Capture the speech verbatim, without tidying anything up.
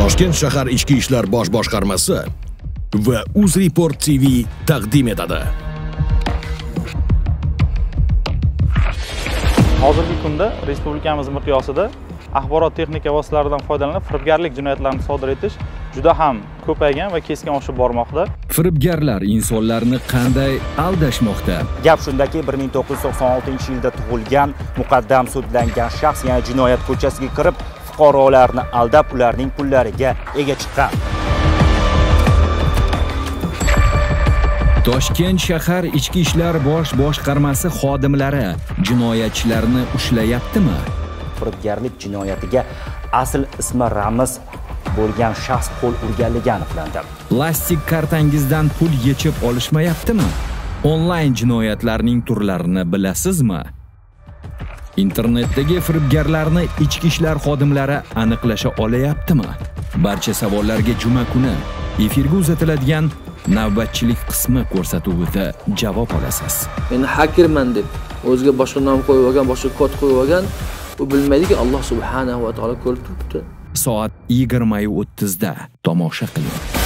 Toshkent shahar ichki ishlar bosh boshqarmasi va Uzreport T V taqdim etadi. Hozirgi kunda respublikamiz miqyosida axborot texnika vositalaridan foydalanib firibgarlik jinoyatlarini sodir etish juda ham ko'paygan va keskin oshib bormoqda. Firibgarlar insonlarni qanday aldashmoqda? Gap shundaki, bir ming to'qqiz yuz to'qson oltinchi yilda tug'ilgan muqaddam sudlangan shaxs yana jinoyat ko'chasiga kirib fuqarolarni aldab ularning pullariga ega chiqqan. Toshkent shahar ichki ishlar bosh boshqarmasi xodimlari jinoyatchilarni ushlayaptimi? Firibgarlik jinoyatiga asl ismi Ramiz bo'lgan shaxs qo'l urganligi aniqlandi. Plastik kartangizdan pul yechib olishmayaptimi? Onlayn jinoyatlarning turlarini bilasizmi? Internetdagi firibgarlarni ichki ishlar xodimlari aniqlasha olayaptimi? Barcha savollarga juma kuni efirga uzatiladigan Navbatchilik qismi ko'rsatuvida javob olasiz. Men hakerman deb o'ziga boshqa nom qo'yib olgan, boshqa kod qo'yib olgan, u bilmaydiki Alloh subhanahu va taolo ko'rib turibdi. Soat yigirma o'ttizda tomosha qiling.